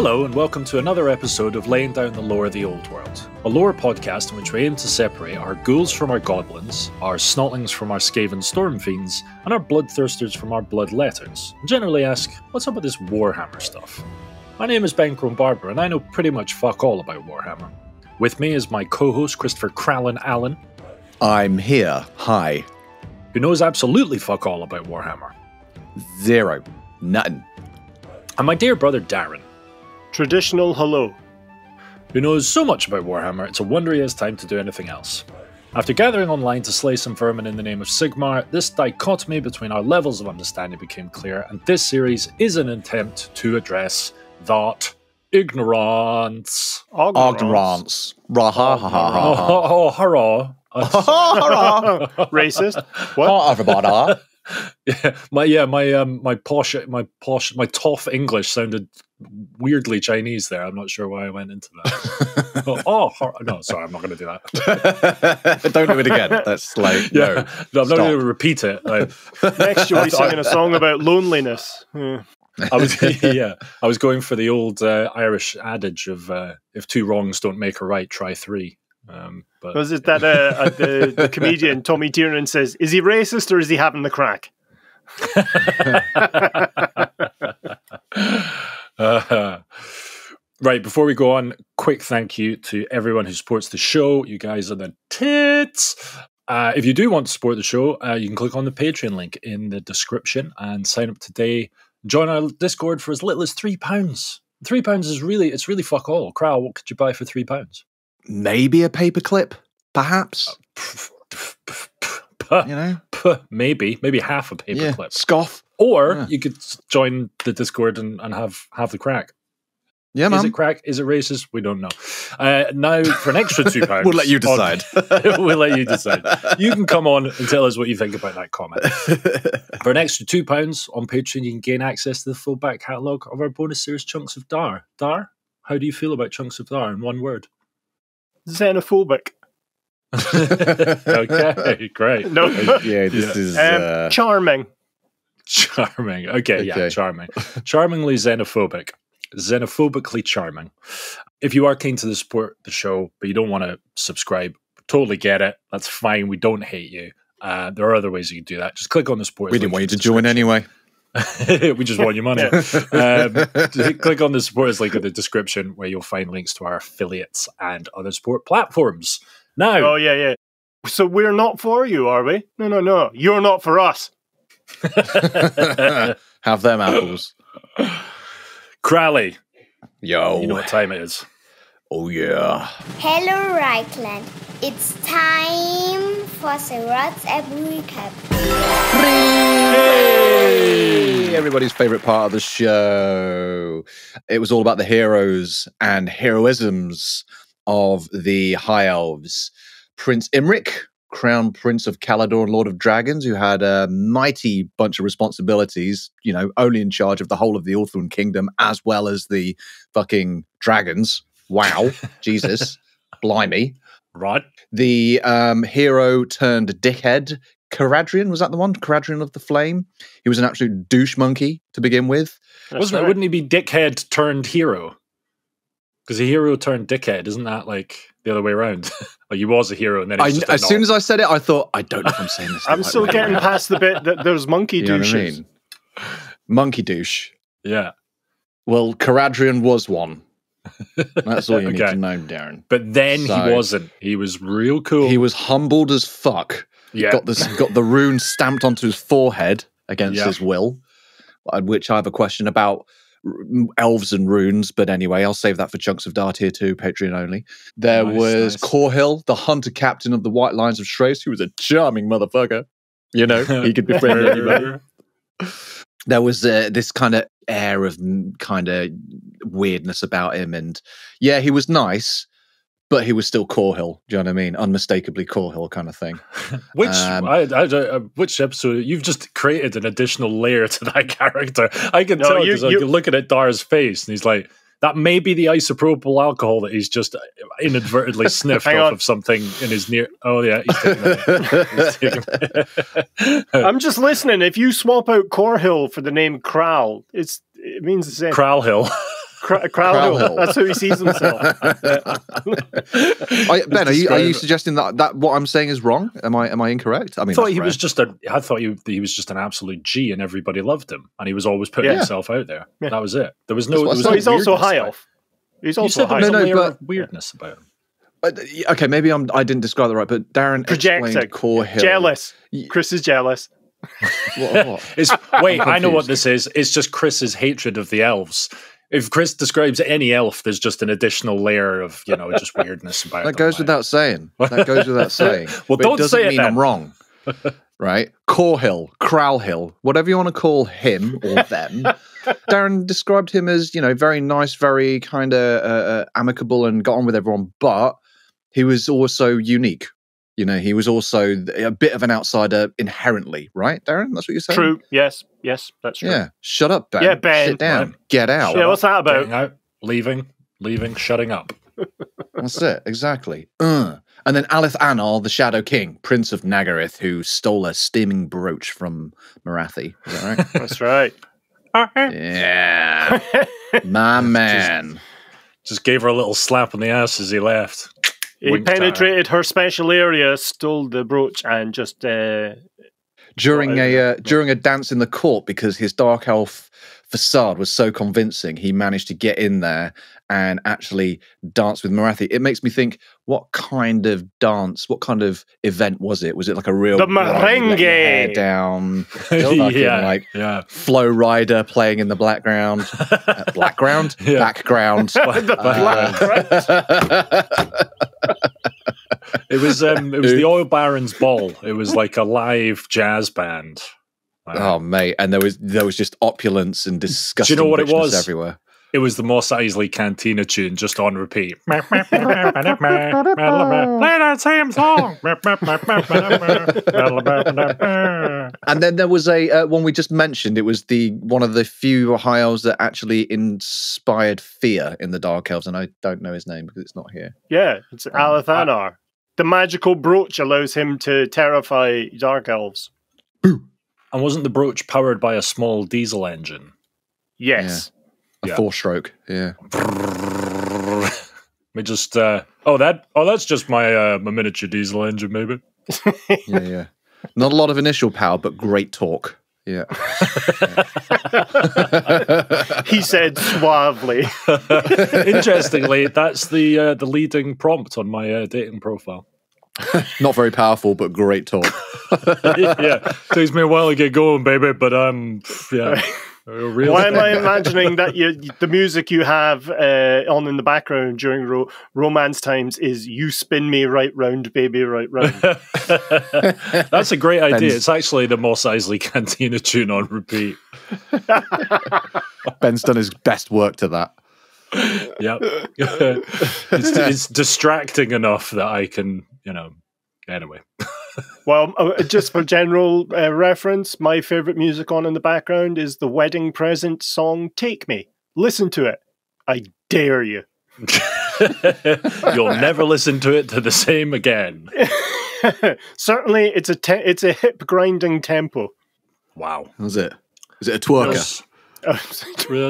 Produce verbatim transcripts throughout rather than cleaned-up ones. Hello and welcome to another episode of Laying Down the Lore of the Old World, a lore podcast in which we aim to separate our ghouls from our goblins, our snotlings from our skaven storm fiends, and our bloodthirsters from our bloodletters, and generally ask, what's up with this Warhammer stuff? My name is Ben Crombarber and I know pretty much fuck all about Warhammer. With me is my co-host Christopher Krallen Allen. I'm here, hi. Who knows absolutely fuck all about Warhammer. Zero. Nothing. And my dear brother Darren. Traditional hello. Who knows so much about Warhammer, it's a wonder he has time to do anything else. After gathering online to slay some vermin in the name of Sigmar, this dichotomy between our levels of understanding became clear, and this series is an attempt to address that ignorance. Ignorance. Rah ha ha ha ha. Oh, hurrah. Racist. What? Yeah, my yeah, my um, my posh, my posh, my tough English sounded weirdly Chinese there. I'm not sure why I went into that. oh, oh no, sorry, I'm not going to do that. Don't do it again. That's like yeah, no, no I'm not going to repeat it. Like, next, you'll be singing a song about loneliness. Yeah. I was yeah, I was going for the old uh, Irish adage of uh, if two wrongs don't make a right, try three. Um, but, was it that uh, uh, the, the comedian Tommy Tiernan says, is he racist or is he having the crack? uh, right, before we go on, quick thank you to everyone who supports the show. You guys are the tits. Uh, if you do want to support the show, uh, you can click on the Patreon link in the description and sign up today. Join our Discord for as little as three pounds. Three pounds is really, it's really fuck all. Kral, what could you buy for three pounds? Maybe a paperclip, perhaps. Uh, you know, maybe, maybe half a paperclip. Yeah, scoff, or yeah. You could join the Discord and, and have have the crack. Yeah, man. Is it crack? Is it racist? We don't know. Uh, now for an extra two pounds, we'll let you decide. On, we'll let you decide. You can come on and tell us what you think about that comment. For an extra two pounds on Patreon, you can gain access to the full back catalogue of our bonus series, Chunks of Dar. Dar, how do you feel about Chunks of Dar in one word? Xenophobic. Okay, great. No, yeah, this yeah. is um, uh... charming. Charming. Okay, okay, yeah, charming. Charmingly xenophobic. Xenophobically charming. If you are keen to support the show, but you don't want to subscribe, totally get it. That's fine. We don't hate you. Uh, there are other ways you can do that. Just click on the support. We didn't want you to join anyway. We just want your money. um, click on the supporters link in the description where you'll find links to our affiliates and other support platforms. Now, oh yeah, yeah. So we're not for you, are we? No, no, no. You're not for us. Have them apples, Crally. Yo, you know what time it is? Oh yeah. Hello, Reichland. It's time for Sirot's Epic Recap. Everybody's favorite part of the show. It was all about the heroes and heroisms of the High Elves. Prince Imric, Crown Prince of Caledor and Lord of Dragons, who had a mighty bunch of responsibilities, you know, only in charge of the whole of the Ulthuan Kingdom, as well as the fucking dragons. Wow. Jesus. Blimey. Right. The um, hero turned dickhead, Caradrian, was that the one? Caradrian of the Flame? He was an absolute douche monkey to begin with. Wasn't it? Wouldn't he be dickhead turned hero? Because a hero turned dickhead, isn't that like the other way around? Like he was a hero and then it's I, just As soon as I said it, I thought, I don't know if I'm saying this. I'm still getting past the bit that there's monkey douches. You know what I mean? Monkey douche. Yeah. Well, Caradrian was one. That's all you okay. need to know, Darren. But then so, he wasn't. He was real cool. He was humbled as fuck. Yeah. Got this got the rune stamped onto his forehead against yeah. his will, which I have a question about elves and runes, but anyway, I'll save that for Chunks of Dar tier two, Patreon only. There nice, was nice. Korhil, the hunter captain of the White Lions of Shrace, who was a charming motherfucker. You know, he could be friendly anybody. There was uh, this kind of air of kind of weirdness about him, and yeah, he was nice. But he was still Korhil, do you know what I mean? Unmistakably Korhil kind of thing. Which um, I, I, I, which episode? You've just created an additional layer to that character. I can no, tell because I can look at Dar's face and he's like, that may be the isopropyl alcohol that he's just inadvertently sniffed off on. Of something in his near... Oh, yeah, he's taking it. He's taking it. I'm just listening. If you swap out Korhil for the name Kral, it's, it means the same. Kralhill. Krallen. Krallen. That's who he sees himself. I, Ben, are you, are you suggesting that that what I'm saying is wrong? Am I am I incorrect? I mean, I thought he rare. was just a. I thought he, he was just an absolute G, and everybody loved him, and he was always putting yeah. himself out there. Yeah. That was it. There was no. There was no he's also high elf. He's also high elf. No, no, but weirdness yeah. about him. But, okay, maybe I'm. I didn't describe that right, but Darren Projecting. explained Korhil. Jealous. Chris is jealous. what, what? It's, wait, I know what this is. It's just Chris's hatred of the elves. If Chris describes any elf, there's just an additional layer of, you know, just weirdness about that goes life. without saying. That goes without saying. well, but don't it doesn't say it mean then. I'm wrong, right? Korhil, Kralhill, whatever you want to call him or them. Darren described him as, you know, very nice, very kind of uh, uh, amicable, and got on with everyone, but he was also unique. You know, he was also a bit of an outsider inherently, right, Darren? That's what you're saying? True, yes. Yes, that's true. Yeah, shut up, Ben. Yeah, Ben. Sit down. Ben. Get out. Yeah, what's that about? Out, leaving, leaving, shutting up. That's it, exactly. Uh. And then Alith Anar, the Shadow King, Prince of Nagarith, who stole a steaming brooch from Morathi. Is that right? That's right. Yeah. My man. Just, just gave her a little slap on the ass as he left. He Wink penetrated time. her special area, stole the brooch, and just uh, during a uh, during a dance in the court, because his dark elf facade was so convincing, he managed to get in there and actually dance with Morathi. It makes me think: what kind of dance? What kind of event was it? Was it like a real the merengue down, like, yeah, in, like yeah. Flow Rider playing in the background, uh, background, yeah. background, the background. It was um, it was the Oil Barons Ball. It was like a live jazz band. Wow. Oh mate, and there was there was just opulence and disgusting. Do you know what it was? Everywhere. It was the Mos Eisley Cantina tune just on repeat. Play that same song. And then there was a uh, one we just mentioned. It was the one of the few high elves that actually inspired fear in the Dark Elves, and I don't know his name because it's not here. Yeah, it's um, Alith Anar. The magical brooch allows him to terrify Dark Elves. Boo. And wasn't the brooch powered by a small diesel engine? Yes. Yeah. A yeah. four-stroke, yeah. Let me just. Uh, oh, that. Oh, that's just my uh, my miniature diesel engine, maybe. Yeah, yeah. Not a lot of initial power, but great torque. Yeah. He said suavely. Interestingly, that's the uh, the leading prompt on my uh, dating profile. Not very powerful, but great torque. Yeah, takes me a while to get going, baby, but um, yeah. Really Why am I imagining that you, the music you have uh, on in the background during ro romance times is "You Spin Me Right Round, Baby, Right Round"? That's a great idea. Ben's, it's actually the Mos Eisley Cantina tune on repeat. Ben's done his best work to that. Yep. it's, it's distracting enough that I can, you know, anyway. Well, just for general uh, reference, my favorite music on in the background is the Wedding Present song, Take Me. Listen to it. I dare you. You'll never listen to it to the same again. Certainly, it's a te it's a hip-grinding tempo. Wow. Is it? Is it a twerker? That's, uh, that's really,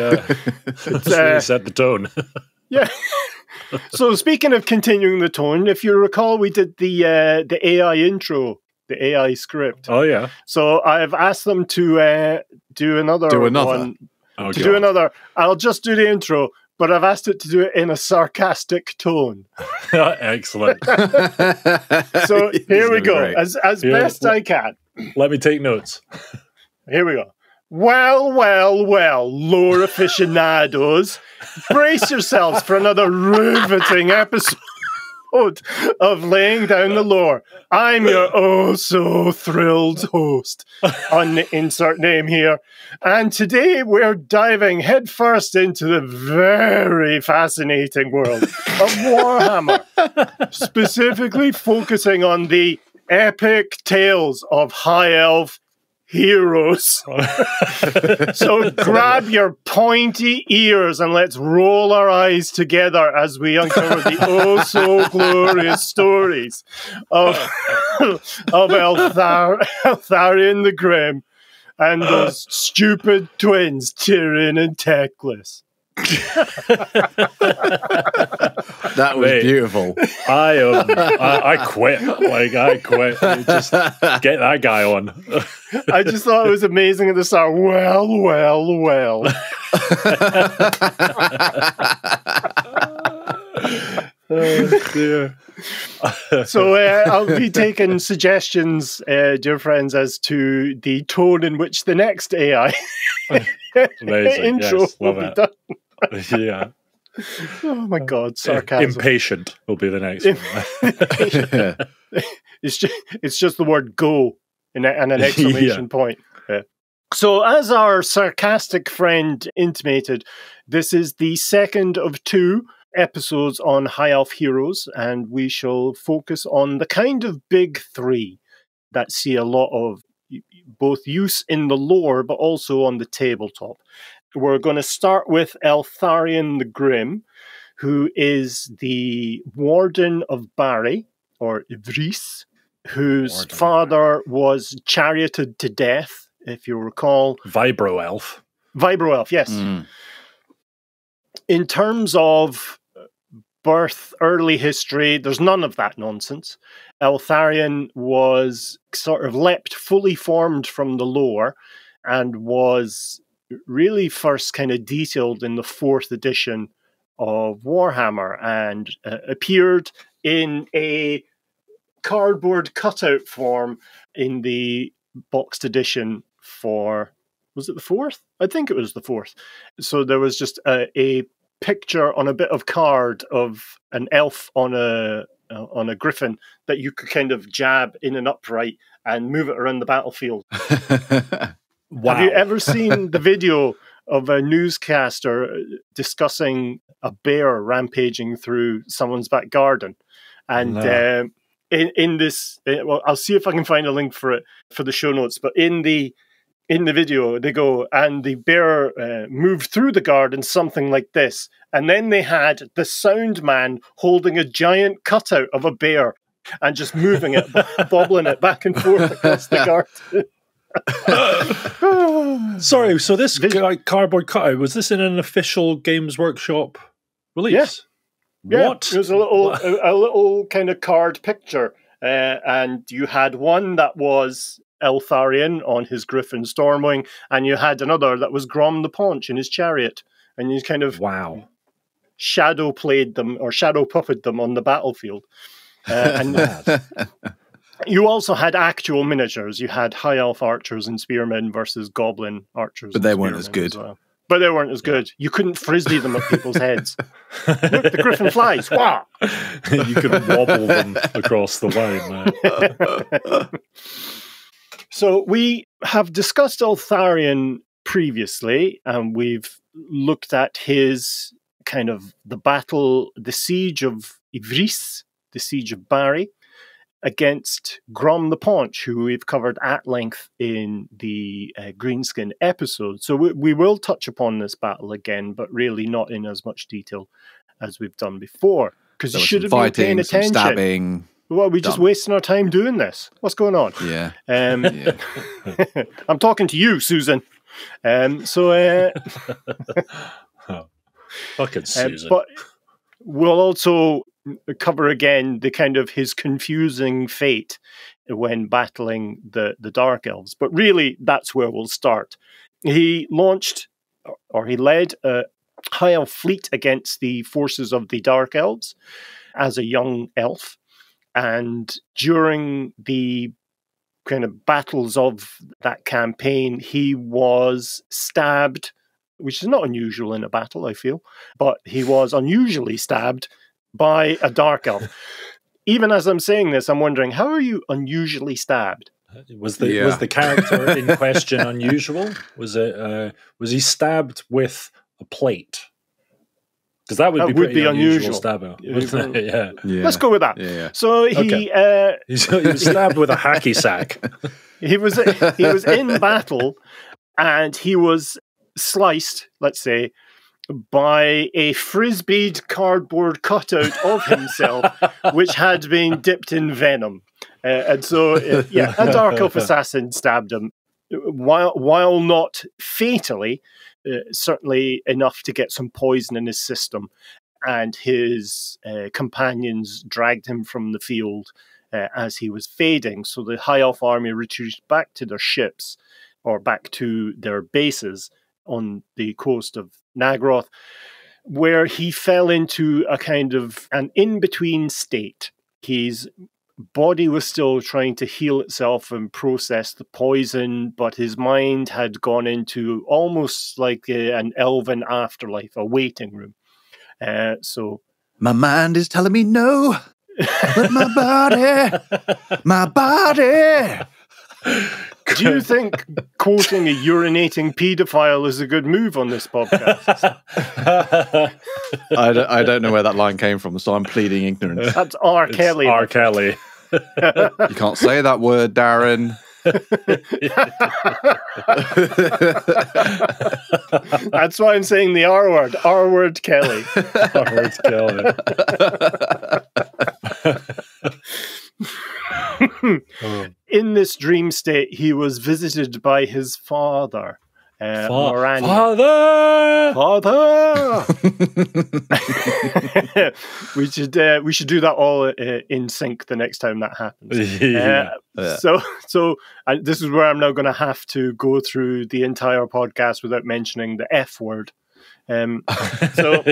uh, that's really uh, set the tone. Yeah. So speaking of continuing the tone, if you recall, we did the uh, the A I intro, the A I script. Oh yeah. So I've asked them to uh, do another do another one, oh, to God. do another. I'll just do the intro, but I've asked it to do it in a sarcastic tone. Excellent. So here we go, great. as as yeah. best I can. Let me take notes. Here we go. Well, well, well, lore aficionados, brace yourselves for another riveting episode of Laying Down the Lore. I'm your oh-so-thrilled host, on the insert name here, and today we're diving headfirst into the very fascinating world of Warhammer, specifically focusing on the epic tales of High Elf heroes. So grab your pointy ears and let's roll our eyes together as we uncover the oh so glorious stories of of Elthar Eltharion the Grim and those stupid twins Tyrion and Teclis. That was Mate, beautiful. I, um, I I quit. Like I quit. Just get that guy on. I just thought it was amazing at the start. Well, well, well. Oh, dear. So uh, I'll be taking suggestions, uh, dear friends, as to the tone in which the next A I Amazing. intro yes, will be it. done. Yeah. Oh my God, sarcasm. Impatient will be the next one. Yeah. It's just, it's just the word "go" and an exclamation yeah. point. Yeah. So, as our sarcastic friend intimated, this is the second of two episodes on High Elf heroes, and we shall focus on the kind of big three that see a lot of both use in the lore, but also on the tabletop. We're going to start with Eltharion the Grim, who is the Warden of Bari, or Yvresse, whose Warden. father was charioted to death, if you recall. Vibro Elf. Vibro Elf, yes. Mm. In terms of birth, early history, there's none of that nonsense. Eltharion was sort of leapt fully formed from the lore and was really first kind of detailed in the fourth edition of Warhammer, and uh, appeared in a cardboard cutout form in the boxed edition for, was it the fourth? I think it was the fourth. So there was just a, a picture on a bit of card of an elf on a uh, on a griffin that you could kind of jab in an upright and move it around the battlefield. Wow. Have you ever seen the video of a newscaster discussing a bear rampaging through someone's back garden? And no. um, in, in this, well, I'll see if I can find a link for it for the show notes. But in the in the video, they go, and the bear uh, moved through the garden, something like this. And then they had the sound man holding a giant cutout of a bear and just moving it, bobbling it back and forth across the garden. Sorry, so this like, cardboard cutout, was this in an official Games Workshop release? Yeah. What? Yeah, it was a little, a, a little kind of card picture, uh, and you had one that was Eltharion on his griffin Stormwing, and you had another that was Grom the Paunch in his chariot, and you kind of wow shadow played them or shadow puppeted them on the battlefield, uh, and. You also had actual miniatures. You had high elf archers and spearmen versus goblin archers. But they weren't as good. As well. But they weren't as good. You couldn't frisbee them at people's heads. Look, the griffin flies. Wow. You could wobble them across the line. So we have discussed Eltharion previously, and we've looked at his kind of the battle, the siege of Yvresse, the siege of Bari, against Grom the Paunch, who we've covered at length in the uh, Greenskin episode. So we, we will touch upon this battle again, but really not in as much detail as we've done before. Because you should have been paying attention. Stabbing. Well, we're just wasting our time doing this. What's going on? Yeah. Um, yeah. I'm talking to you, Susan. Um, so, uh, oh, fucking Susan. Uh, but we'll also cover again the kind of his confusing fate when battling the, the Dark Elves. But really, that's where we'll start. He launched, or he led, a High Elf fleet against the forces of the Dark Elves as a young elf. And during the kind of battles of that campaign, he was stabbed, which is not unusual in a battle, I feel, but he was unusually stabbed by a dark elf. Even as I'm saying this, I'm wondering, how are you unusually stabbed? Was the yeah. was the character in question unusual? Was it uh, was he stabbed with a plate? Because that would that be would be unusual, unusual. stabbing. Wouldn't it? Yeah. yeah, let's go with that. Yeah, yeah. So he okay. uh, he was stabbed with a hacky sack. He was he was in battle, and he was sliced. Let's say, by a frisbeed cardboard cutout of himself, which had been dipped in venom. Uh, and so, uh, yeah, a dark elf assassin stabbed him while while not fatally, uh, certainly enough to get some poison in his system. And his uh, companions dragged him from the field uh, as he was fading. So the High Elf army retreated back to their ships, or back to their bases on the coast of Nagroth, where he fell into a kind of an in-between state. His body was still trying to heal itself and process the poison, but his mind had gone into almost like a, an elven afterlife, a waiting room. Uh, so my mind is telling me no, but my body, my body. Do you think quoting a urinating paedophile is a good move on this podcast? I, don't, I don't know where that line came from, so I'm pleading ignorance. That's R. It's Kelly. R. Kelly. You can't say that word, Darren. That's why I'm saying the R word. R word Kelly. R word Kelly. Oh. In this dream state, he was visited by his father, uh, Fa Morathi. Father, father. We should uh, we should do that all uh, in sync the next time that happens. Yeah. Uh, yeah. So so uh, this is where I'm now going to have to go through the entire podcast without mentioning the F word. Um, so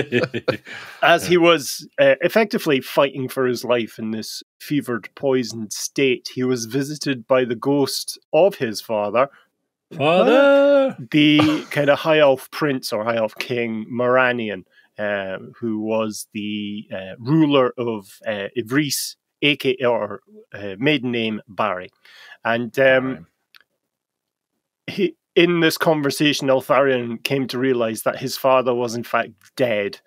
as he was uh, effectively fighting for his life in this fevered, poisoned state, he was visited by the ghost of his father, father, the kind of High Elf prince or High Elf king, Aenarion, uh, who was the uh, ruler of uh, Yvresse, aka or uh, maiden name Bari. And um, he... in this conversation, Eltharion came to realize that his father was in fact dead,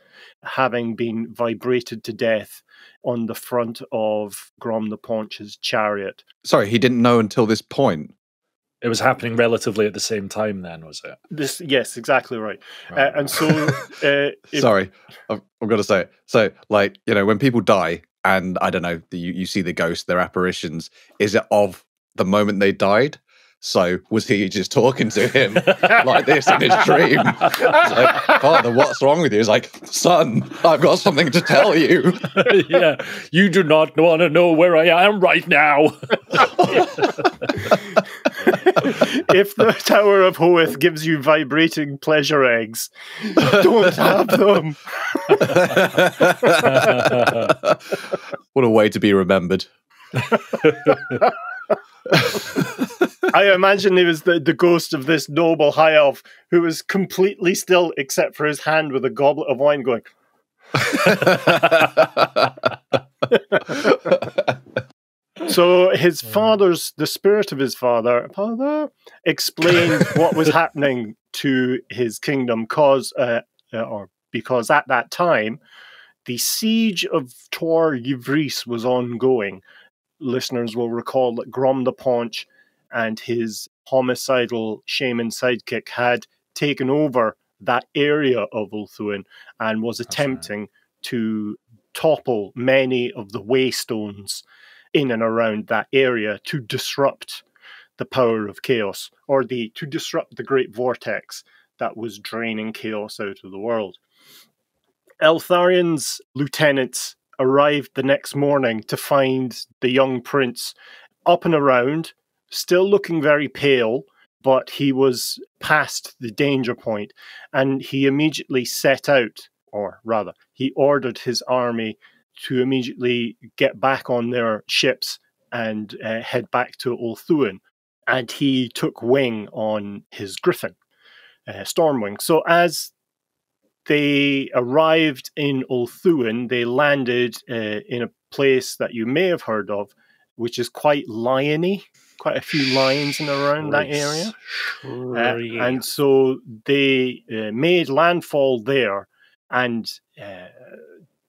having been vibrated to death on the front of Grom the Paunch's chariot. Sorry, he didn't know until this point. It was happening relatively at the same time then, was it? This, yes, exactly right. right. Uh, and so... Uh, if... Sorry, I've, I've got to say it. So, like, you know, when people die and, I don't know, the, you, you see the ghosts, their apparitions, is it of the moment they died? So was he just talking to him like this in his dream? Like, father, what's wrong with you? He's like, son, I've got something to tell you. Yeah, you do not want to know where I am right now. If the Tower of Hoeth gives you vibrating pleasure eggs, don't have them. What a way to be remembered. I imagine it was the, the ghost of this noble high elf who was completely still except for his hand with a goblet of wine going. So his father's, the spirit of his father, father explained what was happening to his kingdom cause, uh, or because at that time, the siege of Tor Yvresse was ongoing. Listeners will recall that Grom the Paunch and his homicidal shaman sidekick had taken over that area of Ulthuan and was That's attempting right. to topple many of the Waystones in and around that area to disrupt the power of chaos, or the to disrupt the Great Vortex that was draining chaos out of the world. Eltharion's lieutenants arrived the next morning to find the young prince up and around, still looking very pale, but he was past the danger point, and he immediately set out, or rather, he ordered his army to immediately get back on their ships and uh, head back to Ulthuan, and he took wing on his griffin, uh, Stormwing. So as they arrived in Ulthuan, they landed uh, in a place that you may have heard of, which is quite liony, quite a few lions in around that area. Uh, and so they uh, made landfall there and uh,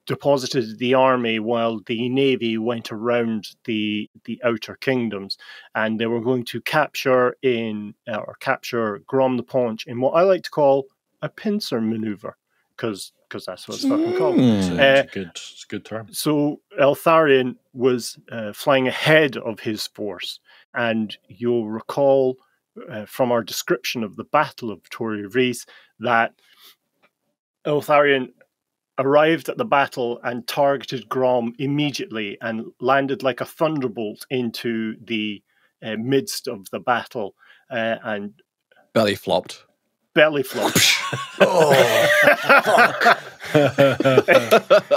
deposited the army while the navy went around the, the outer kingdoms. And they were going to capture, in, uh, or capture Grom the Paunch in what I like to call a pincer maneuver. Because that's what it's fucking called. Mm. Uh, it's, a good, it's a good term. So Eltharion was uh, flying ahead of his force. And you'll recall uh, from our description of the Battle of Yvresse that Eltharion arrived at the battle and targeted Grom immediately and landed like a thunderbolt into the uh, midst of the battle uh, and... Belly flopped. Belly flopped. Oh, fuck.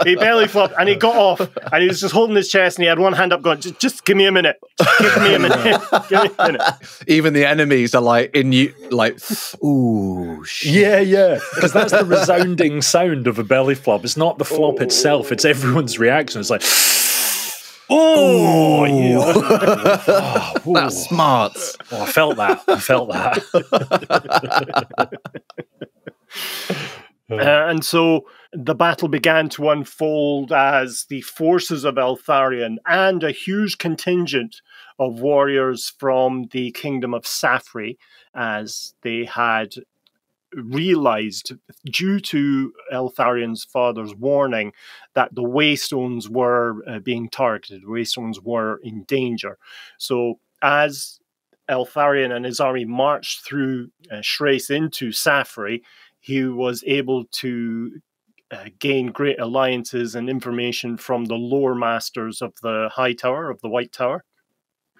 He belly flopped and he got off and he was just holding his chest and he had one hand up going, just, just give me a minute. Just give me a minute. Give me a minute. Even the enemies are like in you like ooh shit. Yeah, yeah. Because that's the resounding sound of a belly flop. It's not the flop ooh. itself, it's everyone's reaction. It's like oh, yeah. Oh, that's smart. Oh, I felt that. I felt that. uh, and so the battle began to unfold as the forces of Eltharion and a huge contingent of warriors from the kingdom of Saphery, as they had realized, due to Eltharion's father's warning, that the Waystones were uh, being targeted. Waystones were in danger. So as Eltharion and his army marched through uh, Shrace into Saphery, he was able to uh, gain great alliances and information from the lore masters of the High Tower, of the White Tower,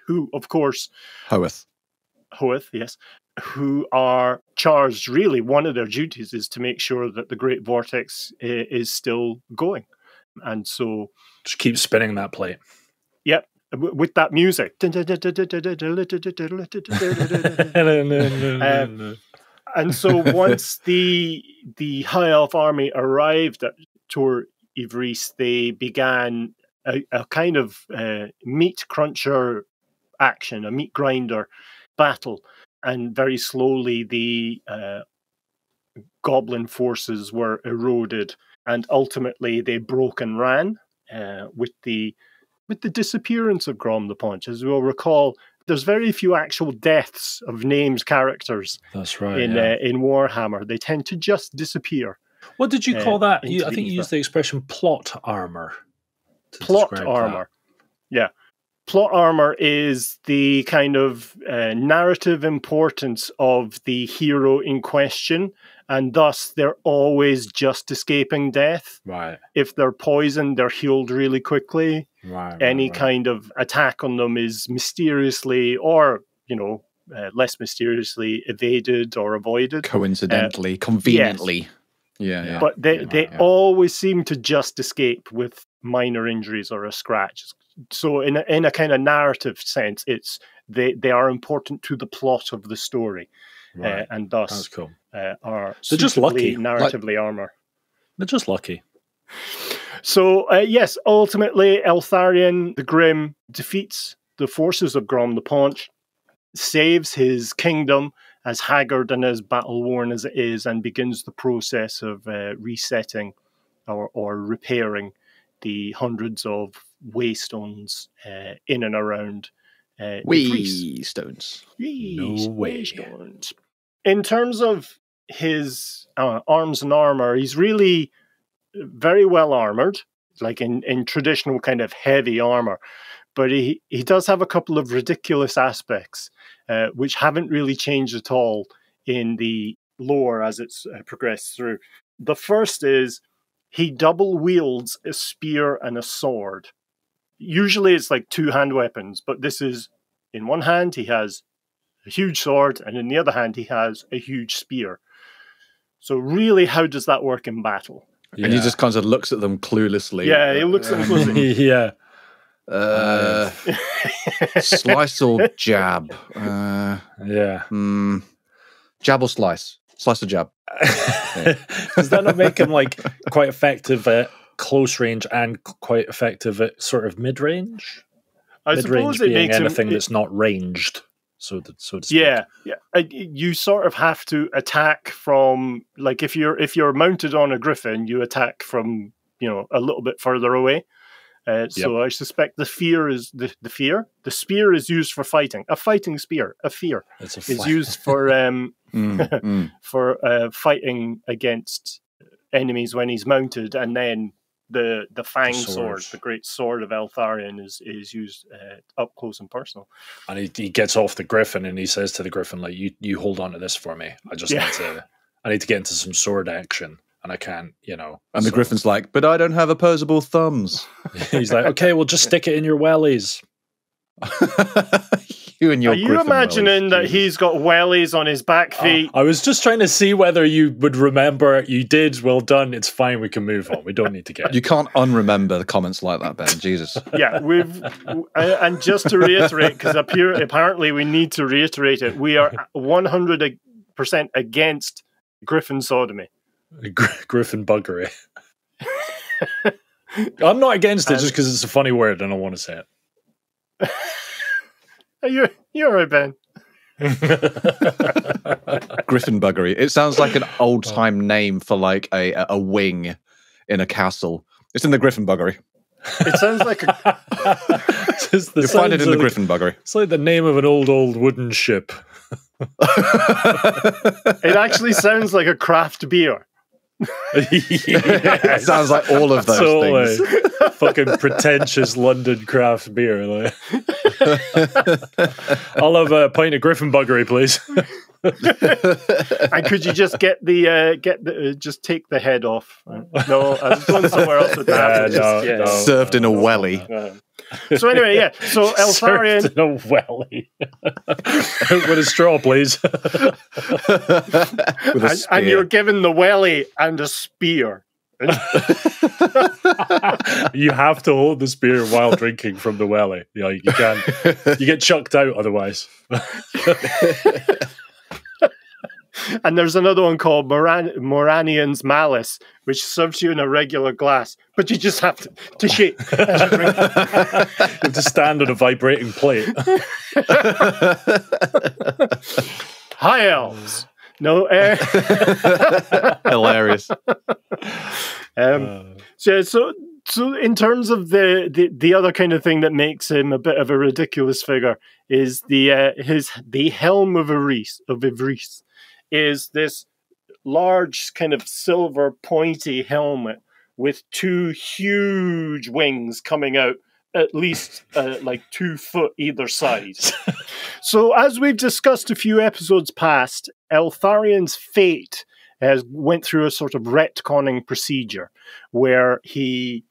who, of course... Hoeth. Hoeth, yes. Who are charged, really, one of their duties is to make sure that the Great Vortex is still going. And so... Just keep spinning that plate. Yep, with that music. um, and so once the the High Elf army arrived at Tor Yvresse, they began a, a kind of uh, meat cruncher action, a meat grinder battle. And very slowly, the uh, goblin forces were eroded, and ultimately they broke and ran. Uh, with the with the disappearance of Grom the Paunch, as we'll recall, there's very few actual deaths of named characters. That's right. In yeah. uh, in Warhammer, they tend to just disappear. What did you call uh, that? You, I think you used the expression plot armor. Plot armor. That. Yeah. Plot armor is the kind of uh, narrative importance of the hero in question, and thus they're always just escaping death. Right. If they're poisoned, they're healed really quickly. Right. Any right, right. kind of attack on them is mysteriously, or you know, uh, less mysteriously evaded or avoided. Coincidentally, uh, conveniently. Yes. Yeah, yeah. But they yeah, they yeah. always seem to just escape with minor injuries or a scratch. So in a, in a kind of narrative sense, it's they, they are important to the plot of the story, right. uh, and thus That's cool. uh, are they're just lucky narratively like, armor. They're just lucky. So uh, yes, ultimately Eltharion the Grim defeats the forces of Grom the Paunch, saves his kingdom as haggard and as battle worn as it is, and begins the process of uh, resetting or or repairing the hundreds of Waystones uh, in and around uh, Waystones. No way. Waystones. In terms of his uh, arms and armor, he's really very well armored, like in, in traditional kind of heavy armor. But he, he does have a couple of ridiculous aspects, uh, which haven't really changed at all in the lore as it's uh, progressed through. The first is he double wields a spear and a sword. Usually it's like two hand weapons, but this is in one hand he has a huge sword and in the other hand he has a huge spear. So really, how does that work in battle? Yeah. And he just kind of looks at them cluelessly. Yeah, he looks at them cluelessly. Yeah. Uh, slice or jab? Uh, yeah. Mm, jab or slice? Slice or jab? Yeah. Does that not make him like quite effective at close range and quite effective at sort of mid range? I mid -range suppose it being makes anything him, it, that's not ranged. So, that, so to speak. Yeah, yeah. You sort of have to attack from like if you're if you're mounted on a griffin, you attack from you know a little bit further away. Uh, so yep. I suspect the fear is the, the fear. The spear is used for fighting. A fighting spear, a fear, a is used for um, mm, mm. for uh, fighting against enemies when he's mounted, and then the the Fang the sword. sword, the great sword of Eltharion, is is used uh, up close and personal. And he, he gets off the griffin and he says to the griffin, "Like you, you hold on to this for me. I just yeah. need to. I need to get into some sword action." And I can't, you know. And so the griffin's like, but I don't have opposable thumbs. He's like, okay, well, just stick it in your wellies. You and your Are you griffin imagining wellies, that Jesus. He's got wellies on his back feet? Uh, I was just trying to see whether you would remember. You did. Well done. It's fine. We can move on. We don't need to get it. You can't unremember the comments like that, Ben. Jesus. Yeah. We've, and just to reiterate, because apparently we need to reiterate it, we are one hundred percent against griffin sodomy. Griffin buggery. I'm not against it and just because it's a funny word and I want to say it. Are you, you're right, Ben. Griffin buggery. It sounds like an old time name for like a, a wing in a castle. It's in the Griffin buggery. It sounds like a... You find it in the like, Griffin buggery. It's like the name of an old, old wooden ship. It actually sounds like a craft beer. Yes. It sounds like all of those so, things. Like, fucking pretentious London craft beer. Like. I'll have a pint of Griffin buggery, please. And could you just get the uh, get the uh, just take the head off? No, I was going somewhere else with that. Uh, just, no, yeah. no, served no, in a no, welly. No. So anyway, yeah. So Eltharion, served in a welly with a straw, please. With a and, and you're given the welly and a spear. You have to hold the spear while drinking from the welly. You know, you can you get chucked out otherwise. And there's another one called Moran Moranian's Malice, which serves you in a regular glass, but you just have to, to shake. You have to stand on a vibrating plate. Hi, elves. No air. Hilarious. Um, so, so, so in terms of the, the the other kind of thing that makes him a bit of a ridiculous figure is the uh, his the helm of Yvresse of Yvresse. Is this large kind of silver pointy helmet with two huge wings coming out at least uh, like two foot either side. So as we've discussed a few episodes past, Eltharion's fate has went through a sort of retconning procedure where he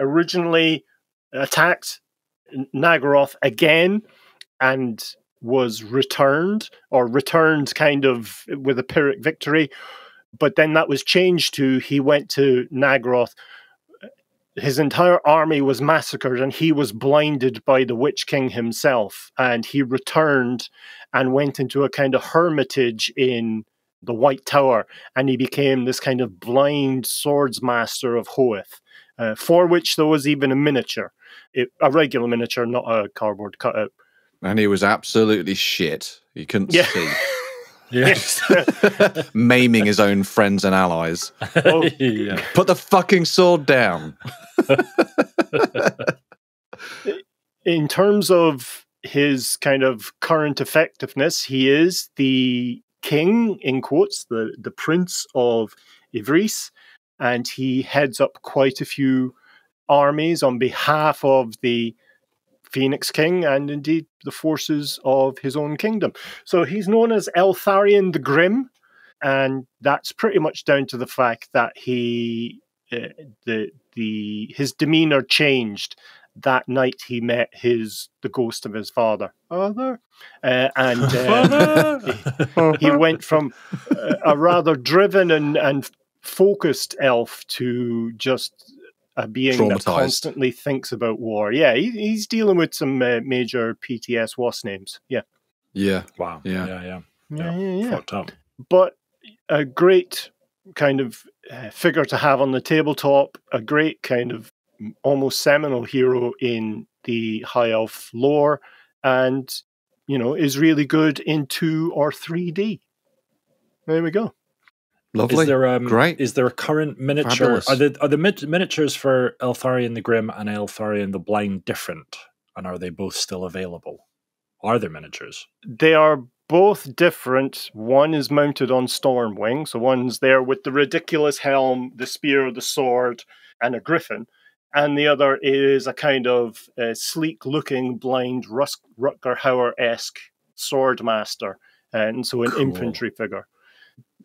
originally attacked Nagaroth again and was returned, or returned kind of with a Pyrrhic victory, but then that was changed to he went to Nagaroth, his entire army was massacred, and he was blinded by the Witch King himself, and he returned and went into a kind of hermitage in the White Tower, and he became this kind of blind swords master of Hoeth, uh, for which there was even a miniature, it, a regular miniature, not a cardboard cutout. And he was absolutely shit. He couldn't yeah. see. Yes. Maiming his own friends and allies. Oh, yeah. Put the fucking sword down. In terms of his kind of current effectiveness, he is the king, in quotes, the, the prince of Yvresse, and he heads up quite a few armies on behalf of the Phoenix King and indeed the forces of his own kingdom. So he's known as Eltharion the Grim, and that's pretty much down to the fact that he uh, the the his demeanor changed that night he met his the ghost of his father. Father, uh, and uh, he, he went from uh, a rather driven and and focused elf to just a being that constantly thinks about war. Yeah, he, he's dealing with some uh, major P T S was names. Yeah. Yeah. Wow. Yeah. Yeah. Yeah. yeah. yeah, yeah, yeah. But a great kind of uh, figure to have on the tabletop, a great kind of almost seminal hero in the High Elf lore, and, you know, is really good in two or three D. There we go. Lovely. Is there, um, Great. Is there a current miniature? Fabulous. Are the are the mi miniatures for Eltharion the Grim and Eltharion the Blind different? And are they both still available? Are there miniatures? They are both different. One is mounted on Stormwing, so one's there with the ridiculous helm, the spear, the sword, and a griffin, and the other is a kind of uh, sleek-looking, blind, Rutger Hauer-esque swordmaster, and so an cool. infantry figure.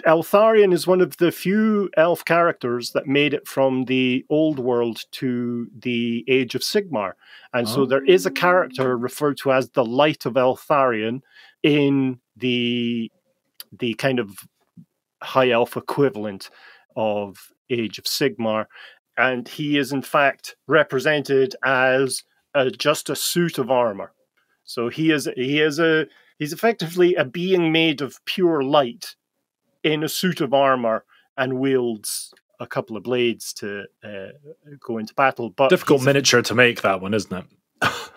Eltharion is one of the few elf characters that made it from the old world to the Age of Sigmar. And oh. so there is a character referred to as the Light of Eltharion in the, the kind of high elf equivalent of Age of Sigmar. And he is, in fact, represented as a, just a suit of armor. So he is, he is a, he's effectively a being made of pure light in a suit of armor, and wields a couple of blades to uh, go into battle. But difficult miniature to make, that one, isn't it?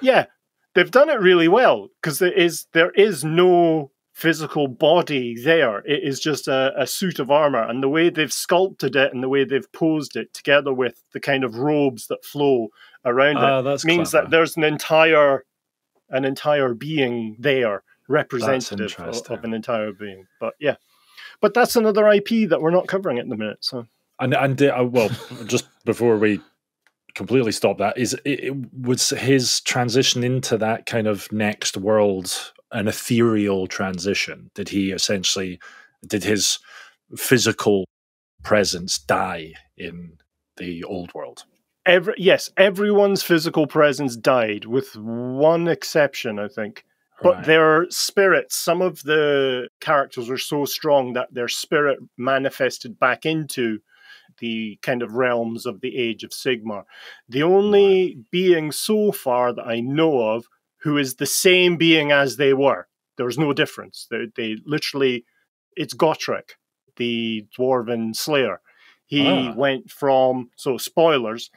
Yeah, they've done it really well, because there is there is no physical body there. It is just a, a suit of armor, and the way they've sculpted it and the way they've posed it, together with the kind of robes that flow around uh, it, that's means clever. that there's an entire an entire being there, representative of, of an entire being. But yeah. But that's another I P that we're not covering at the minute. So, and and uh, well, just before we completely stop that, is it, it was his transition into that kind of next world an ethereal transition? Did he essentially, did his physical presence die in the old world? Every yes, everyone's physical presence died, with one exception, I think. But right. their spirits, some of the characters are so strong that their spirit manifested back into the kind of realms of the Age of Sigmar. The only right. being so far that I know of who is the same being as they were. There's no difference. They, they literally, it's Gotrek, the Dwarven Slayer. He ah. went from, so spoilers,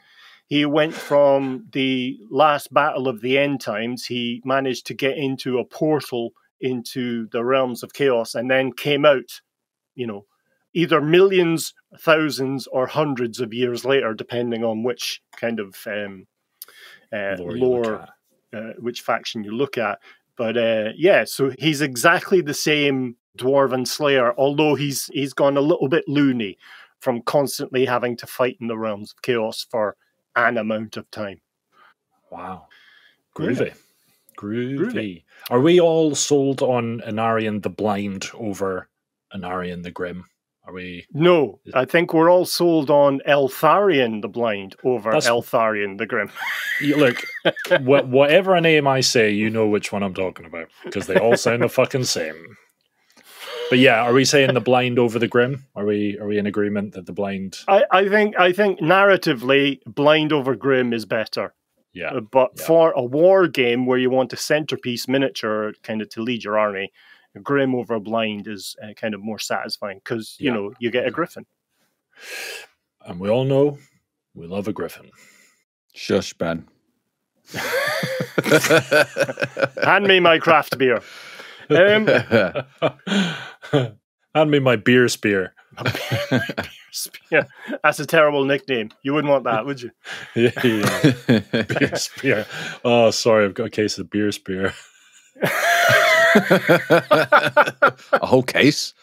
he went from the last battle of the end times. He managed to get into a portal into the realms of chaos, and then came out, you know, either millions, thousands, or hundreds of years later, depending on which kind of um, uh, lore, uh, which faction you look at. But uh, yeah, so he's exactly the same Dwarven Slayer, although he's he's gone a little bit loony from constantly having to fight in the realms of chaos for an amount of time. Wow. Groovy. Yeah. Groovy. Groovy. Are we all sold on Aenarion the Blind over Aenarion the Grim? Are we? No, I think we're all sold on Eltharion the Blind over That's... Eltharion the Grim. Look, wh whatever name I say, you know which one I'm talking about, because they all sound the fucking same. But yeah, are we saying the blind over the grim? Are we are we in agreement that the blind? I, I think I think narratively, blind over grim is better. Yeah. Uh, but yeah. for a war game where you want a centerpiece miniature kind of to lead your army, grim over blind is uh, kind of more satisfying, because you yeah. know you get a griffin. And we all know we love a griffin. Shush, Ben. Hand me my craft beer. Um, Hand me my beer spear. Beer spear. That's a terrible nickname. You wouldn't want that, would you? Yeah, yeah. Beer spear. Oh, sorry, I've got a case of beer spear. A whole case?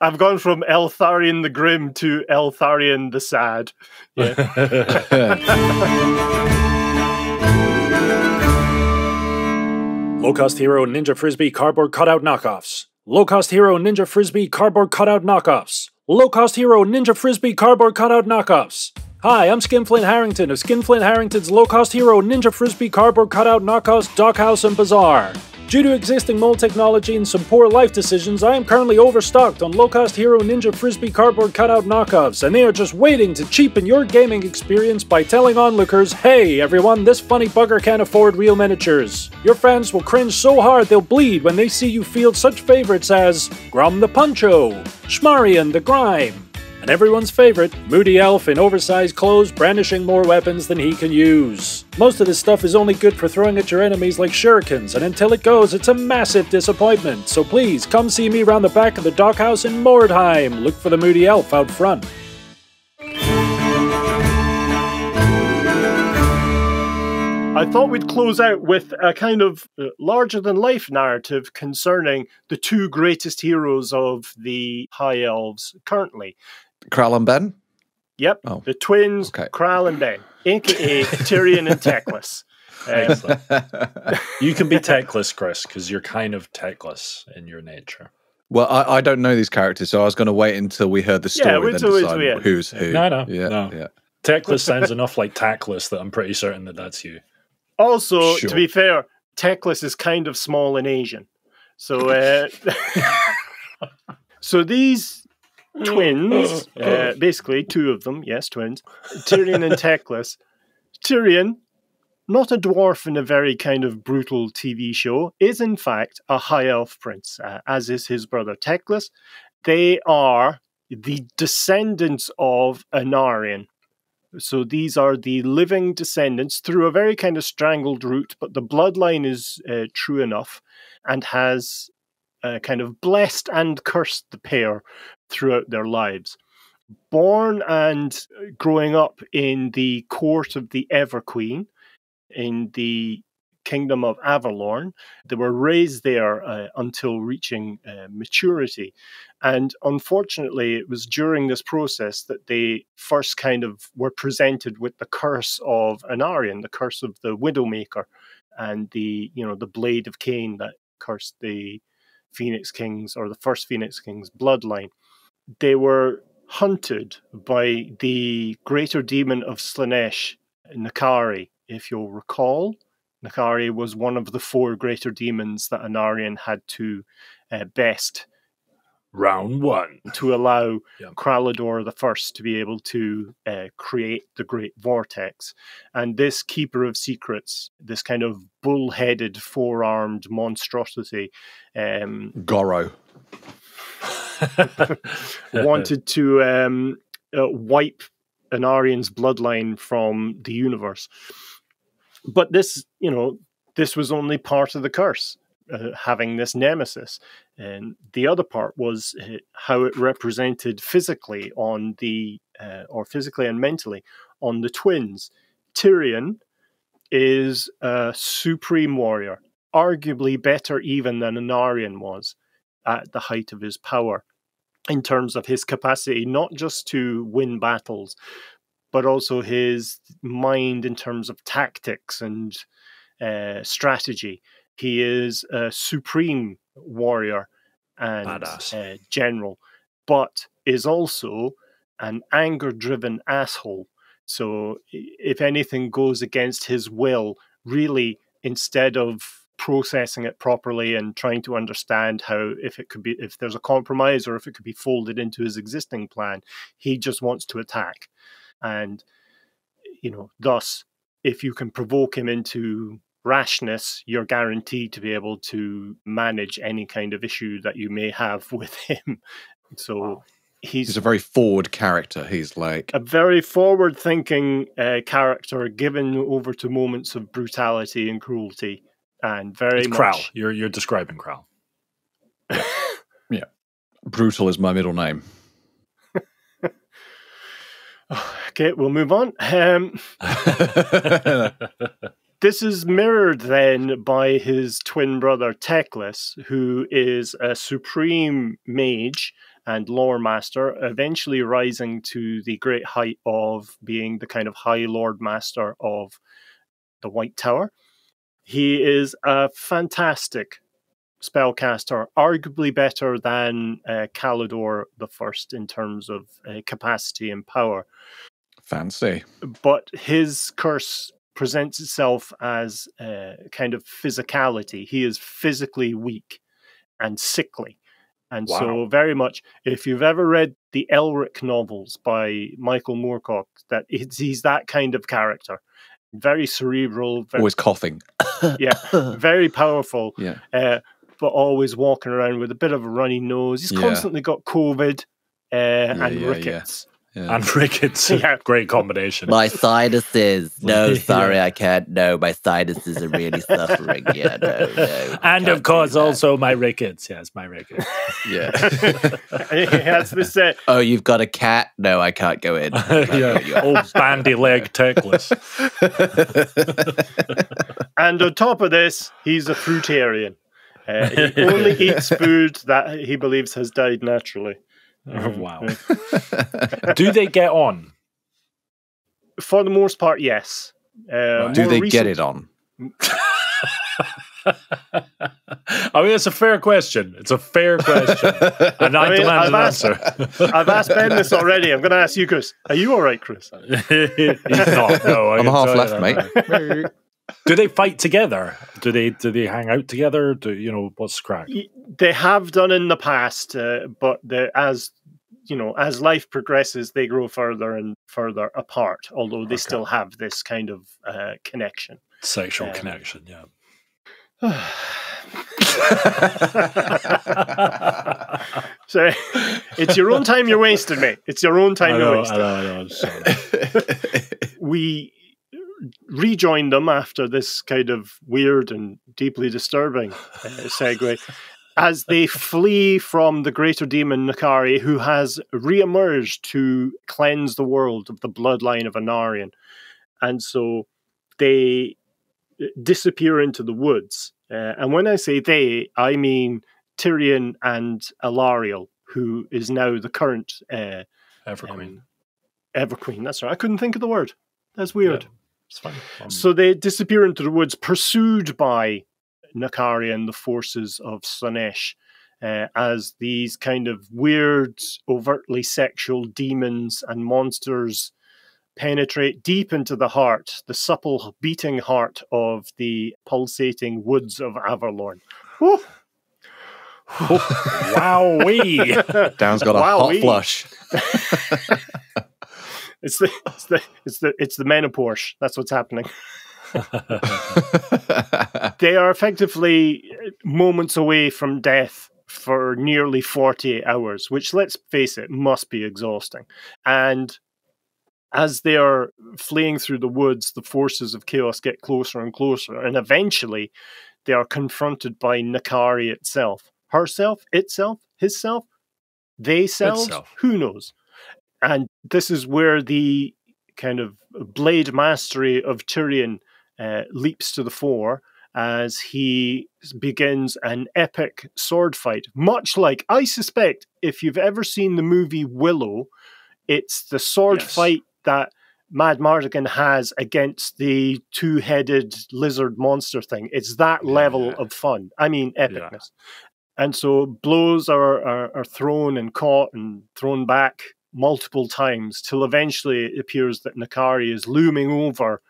I've gone from Eltharion the Grim to Eltharion the Sad. Yeah. Low-Cost Hero Ninja Frisbee Cardboard Cutout Knockoffs. Low-Cost Hero Ninja Frisbee Cardboard Cutout Knockoffs. Low-Cost Hero Ninja Frisbee Cardboard Cutout Knockoffs. Hi, I'm Skinflint Harrington of Skinflint Harrington's Low-Cost Hero Ninja Frisbee Cardboard Cutout Knockoffs Dockhouse and Bazaar. Due to existing mold technology and some poor life decisions, I am currently overstocked on Low-Cost Hero Ninja Frisbee Cardboard Cutout Knockoffs, and they are just waiting to cheapen your gaming experience by telling onlookers, "Hey everyone, this funny bugger can't afford real miniatures." Your fans will cringe so hard they'll bleed when they see you field such favorites as Grom the Puncho, Shmarian the Grime, and everyone's favorite, Moody Elf in oversized clothes brandishing more weapons than he can use. Most of this stuff is only good for throwing at your enemies like shurikens, and until it goes, it's a massive disappointment. So please, come see me round the back of the dockhouse in Mordheim. Look for the Moody Elf out front. I thought we'd close out with a kind of larger-than-life narrative concerning the two greatest heroes of the High Elves currently. Krallen Ben? Yep. Oh. The twins, okay. Krallen and Ben, aka Tyrion and Teclis. Excellent. You can be Teclis, Chris, because you're kind of Teclis in your nature. Well, I, I don't know these characters, so I was going to wait until we heard the story yeah, then decide who's who. No, no, yeah, no. Yeah. Teclis sounds enough like Tackless that I'm pretty certain that that's you. Also, sure. to be fair, Teclis is kind of small and Asian. So, uh, so these twins, uh, basically two of them, yes, twins, Tyrion and Teclis. Tyrion, not a dwarf in a very kind of brutal T V show, is in fact a high elf prince, uh, as is his brother Teclis. They are the descendants of Aenarion. So these are the living descendants through a very kind of strangled route, but the bloodline is uh, true enough and has uh, kind of blessed and cursed the pair throughout their lives. Born and growing up in the court of the Everqueen, in the kingdom of Avelorn. They were raised there uh, until reaching uh, maturity. And unfortunately, it was during this process that they first kind of were presented with the curse of Aenarion, the curse of the Widowmaker, and the, you know, the Blade of Cain that cursed the Phoenix Kings, or the first Phoenix Kings bloodline. They were hunted by the greater demon of Slaanesh, N'kari. If you'll recall, N'kari was one of the four greater demons that Aenarion had to uh, best. Round one. To allow yeah. Caledor the First to be able to uh, create the Great Vortex. And this Keeper of Secrets, this kind of bull-headed, four-armed monstrosity. Um, Goro. wanted to um, uh, wipe Aenarion's bloodline from the universe. But this, you know, this was only part of the curse, uh, having this nemesis. And the other part was uh, how it represented physically on the, uh, or physically and mentally, on the twins. Tyrion is a supreme warrior, arguably better even than Aenarion was at the height of his power, in terms of his capacity not just to win battles, but also his mind in terms of tactics and uh, strategy. He is a supreme warrior and uh, general, but is also an anger-driven asshole. So if anything goes against his will, really, instead of processing it properly and trying to understand how, if it could be, if there's a compromise or if it could be folded into his existing plan, he just wants to attack. And, you know, thus, if you can provoke him into rashness, you're guaranteed to be able to manage any kind of issue that you may have with him. So wow. he's, he's a very forward character. He's like a very forward-thinking uh, character given over to moments of brutality and cruelty, and very it's much... Krall. You're, you're describing Krall. Yeah. yeah. Brutal is my middle name. Okay, we'll move on. Um, this is mirrored then by his twin brother Teclis, who is a supreme mage and lore master, eventually rising to the great height of being the kind of high lord master of the White Tower. He is a fantastic spellcaster, arguably better than uh, Caledor the First in terms of uh, capacity and power. Fancy. But his curse presents itself as a kind of physicality. He is physically weak and sickly. And wow. so very much, if you've ever read the Elric novels by Michael Moorcock, that it's, he's that kind of character. Very cerebral. Very, always coughing. yeah, very powerful. Yeah. Uh, but always walking around with a bit of a runny nose. He's yeah. constantly got COVID uh, yeah, and yeah, rickets. Yeah. Yeah. And rickets. yeah. Great combination. My sinuses. No, sorry, yeah. I can't. No, my sinuses are really suffering. Yeah, no, no. And of course, also my rickets. Yes, my rickets. yeah. That's the set. Oh, you've got a cat? No, I can't go in. yeah. Old bandy leg Teclis. And on top of this, he's a fruitarian. Uh, he only eats food that he believes has died naturally. Oh, wow. Do they get on? For the most part, yes. Uh, Do they recent... get it on? I mean, it's a fair question. It's a fair question. And I, I mean, I've, an asked, I've asked Ben this already. I'm going to ask you, Chris. Are you all right, Chris? He's not. No, I'm half left, mate. Do they fight together? Do they do they hang out together? Do you know what's the crack? They have done in the past, uh, but as you know, as life progresses, they grow further and further apart. Although they okay. still have this kind of uh, connection, sexual um, connection, yeah. So it's your own time you're wasting, mate. It's your own time I know, you're wasting. I know, I know, I'm sorry. We rejoined them after this kind of weird and deeply disturbing uh, segue as they flee from the greater demon N'kari, who has re-emerged to cleanse the world of the bloodline of Aenarion. And so they disappear into the woods. Uh, and when I say they, I mean Tyrion and Eltharion, who is now the current... Uh, Everqueen. Um, Everqueen, that's right. I couldn't think of the word. That's weird. Yeah, it's fine. Um, so they disappear into the woods, pursued by N'kari and the forces of Slaanesh, uh, as these kind of weird, overtly sexual demons and monsters penetrate deep into the heart, the supple beating heart of the pulsating woods of Avelorn. Woo! Oh, wowee! Dan's got a Wow-wee. hot flush. it's, the, it's, the, it's, the, it's the men of Porsche. That's what's happening. They are effectively moments away from death for nearly forty-eight hours, which, let's face it, must be exhausting. And as they are fleeing through the woods, the forces of chaos get closer and closer, and eventually they are confronted by N'kari itself. Herself? Itself? His self? They selves? Who knows? And this is where the kind of blade mastery of Tyrion uh, leaps to the fore as he begins an epic sword fight. Much like, I suspect, if you've ever seen the movie Willow, it's the sword yes. fight that Mad Mardigan has against the two-headed lizard monster thing. It's that yeah. level of fun. I mean, epicness. Yeah. And so blows are, are, are thrown and caught and thrown back multiple times till eventually it appears that N'kari is looming over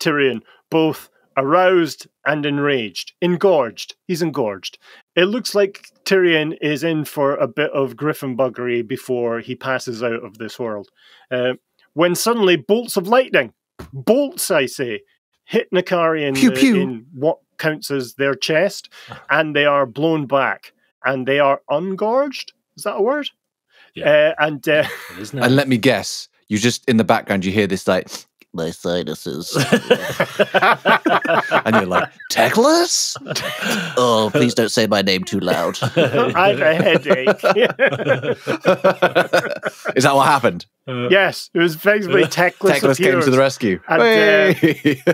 Tyrion, both aroused and enraged. Engorged. He's engorged. It looks like Tyrion is in for a bit of griffin buggery before he passes out of this world. Uh, when suddenly bolts of lightning, bolts I say, hit N'kari in, pew, the, pew. in what counts as their chest, and they are blown back, and they are ungorged? Is that a word? Yeah. Uh, and, uh, and let me guess, you just, in the background, you hear this like... my sinuses. And you're like, Teclas? Oh, please don't say my name too loud. I have a headache. Is that what happened? Uh, yes, it was basically Teclas. Teclas came to the rescue. And,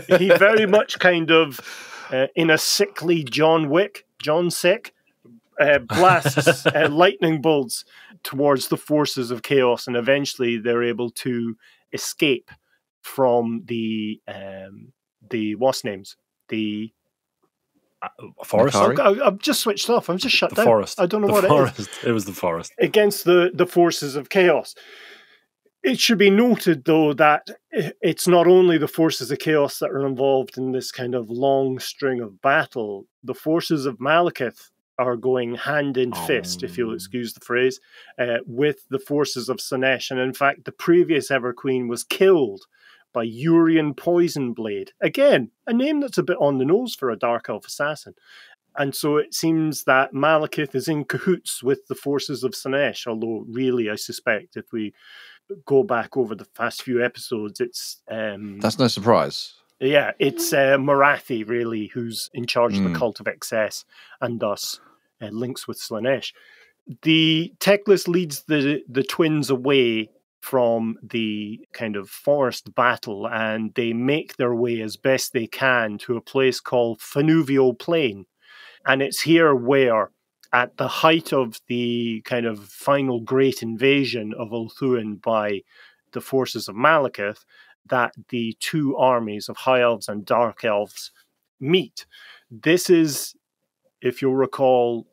uh, he very much kind of, uh, in a sickly John Wick, John Sick, uh, blasts uh, lightning bolts towards the forces of chaos, and eventually they're able to escape from the um the what's names the uh, forest. I've just switched off. I'm just shut the down. Forest. I don't know the what forest. it is. It was the forest against the the forces of chaos. It should be noted though that it's not only the forces of chaos that are involved in this kind of long string of battle. The forces of Malekith are going hand in oh. fist, if you'll excuse the phrase, uh, with the forces of Slaanesh, and in fact, the previous Everqueen was killed by Urian Poisonblade. Again, a name that's a bit on the nose for a Dark Elf assassin. And so it seems that Malekith is in cahoots with the forces of Slaanesh, although really, I suspect, if we go back over the past few episodes, it's... Um, that's no surprise. Yeah, it's uh, Morathi, really, who's in charge mm. of the Cult of Excess, and thus uh, links with Slaanesh. The Teclis leads the, the twins away from the kind of forest battle, and they make their way as best they can to a place called Finuval Plain. And it's here where, at the height of the kind of final great invasion of Ulthuan by the forces of Malekith, that the two armies of High Elves and Dark Elves meet. This is, if you'll recall,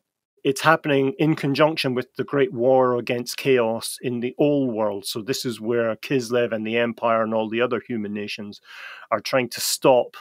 it's happening in conjunction with the Great War against Chaos in the Old World. So this is where Kislev and the Empire and all the other human nations are trying to stop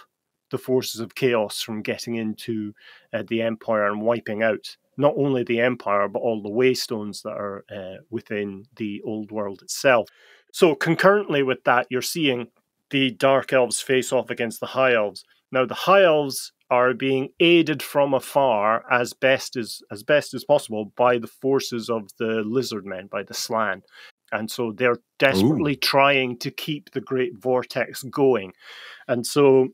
the forces of Chaos from getting into uh, the Empire and wiping out not only the Empire, but all the Waystones that are uh, within the Old World itself. So concurrently with that, you're seeing the Dark Elves face off against the High Elves. Now, the High Elves are being aided from afar as best as, as best as possible by the forces of the lizard men, by the Slan. And so they're desperately Ooh. trying to keep the Great Vortex going. And so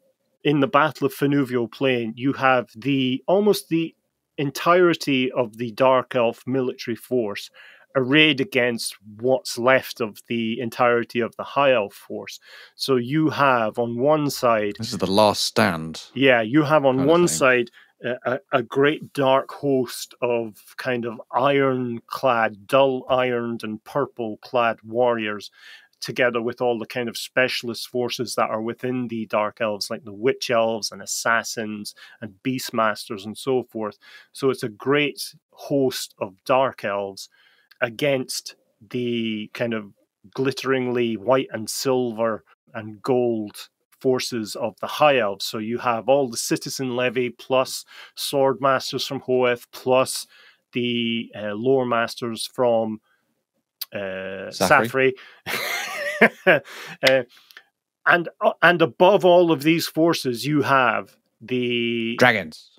in the Battle of Finuval Plain, you have the almost the entirety of the Dark Elf military force arrayed against what's left of the entirety of the High Elf force. So you have on one side... This is the last stand. Yeah, you have on one side a, a great dark host of kind of iron-clad, dull-ironed and purple-clad warriors, together with all the kind of specialist forces that are within the Dark Elves, like the Witch Elves and Assassins and Beastmasters and so forth. So it's a great host of Dark Elves against the kind of glitteringly white and silver and gold forces of the High Elves. So you have all the Citizen Levy plus Sword Masters from Hoeth plus the uh, Lore Masters from uh, Saphery. uh, and, uh, and above all of these forces, you have the... Dragons.